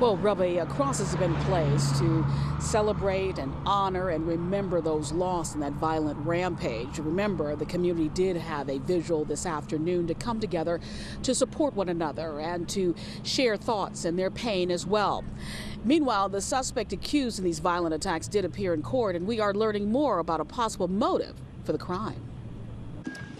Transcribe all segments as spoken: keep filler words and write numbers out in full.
Well, Robbie, uh, crosses have been placed to celebrate and honor and remember those lost in that violent rampage. Remember, the community did have a vigil this afternoon to come together to support one another and to share thoughts and their pain as well. Meanwhile, the suspect accused in these violent attacks did appear in court, and we are learning more about a possible motive for the crime.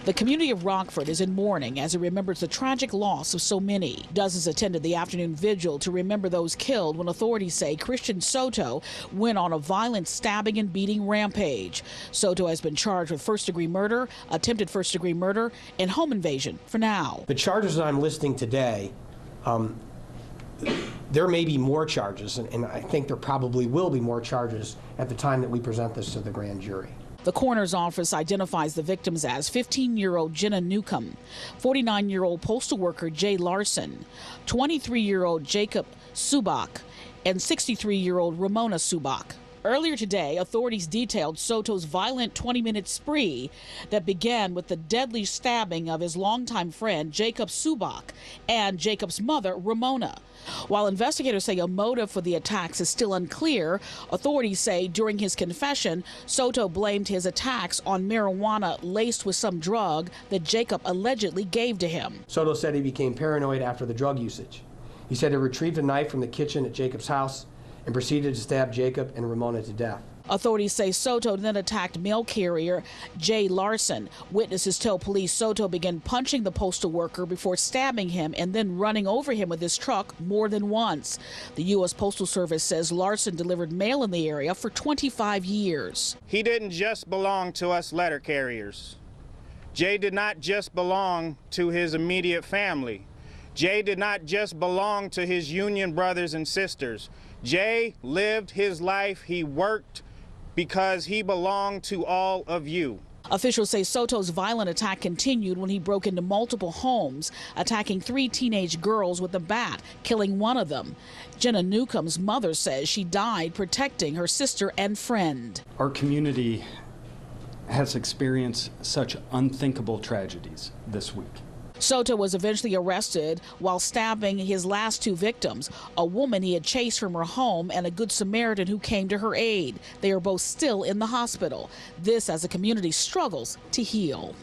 The community of Rockford is in mourning as it remembers the tragic loss of so many. Dozens attended the afternoon vigil to remember those killed when authorities say Christian Soto went on a violent stabbing and beating rampage. Soto has been charged with first-degree murder, attempted first-degree murder, and home invasion for now. The charges that I'm listing today, um, there may be more charges, and, and I think there probably will be more charges at the time that we present this to the grand jury. The coroner's office identifies the victims as fifteen-year-old Jenna Newcomb, forty-nine-year-old postal worker Jay Larson, twenty-three-year-old Jacob Schupbach, and sixty-three-year-old Romona Schupbach. Earlier today, authorities detailed Soto's violent twenty-minute spree that began with the deadly stabbing of his longtime friend Jacob Schupbach and Jacob's mother, Romona. While investigators say a motive for the attacks is still unclear, authorities say during his confession, Soto blamed his attacks on marijuana laced with some drug that Jacob allegedly gave to him. Soto said he became paranoid after the drug usage. He said he retrieved a knife from the kitchen at Jacob's house and proceeded to stab Jacob and Romona to death. Authorities say Soto then attacked mail carrier Jay Larson. Witnesses tell police Soto began punching the postal worker before stabbing him and then running over him with his truck more than once. The U S Postal Service says Larson delivered mail in the area for twenty-five years. He didn't just belong to us letter carriers. Jay did not just belong to his immediate family. Jay did not just belong to his union brothers and sisters. Jay lived his life, he worked, because he belonged to all of you. Officials say Soto's violent attack continued when he broke into multiple homes, attacking three teenage girls with a bat, killing one of them. Jenna Newcomb's mother says she died protecting her sister and friend. Our community has experienced such unthinkable tragedies this week. Soto was eventually arrested while stabbing his last two victims, a woman he had chased from her home and a Good Samaritan who came to her aid. They are both still in the hospital. This as the community struggles to heal.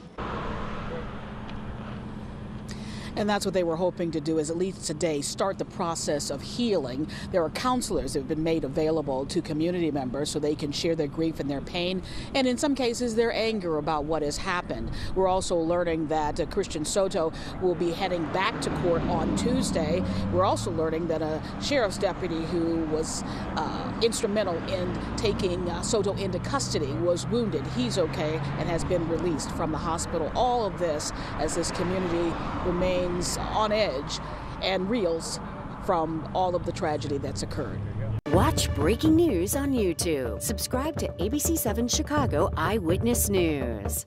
And that's what they were hoping to do, is at least today start the process of healing. There are counselors that have been made available to community members so they can share their grief and their pain, and in some cases their anger about what has happened. We're also learning that uh, Christian Soto will be heading back to court on Tuesday. We're also learning that a sheriff's deputy who was uh, instrumental in taking uh, Soto into custody was wounded. He's okay and has been released from the hospital. All of this as this community remains on edge and reels from all of the tragedy that's occurred. Watch breaking news on YouTube. Subscribe to A B C seven Chicago Eyewitness News.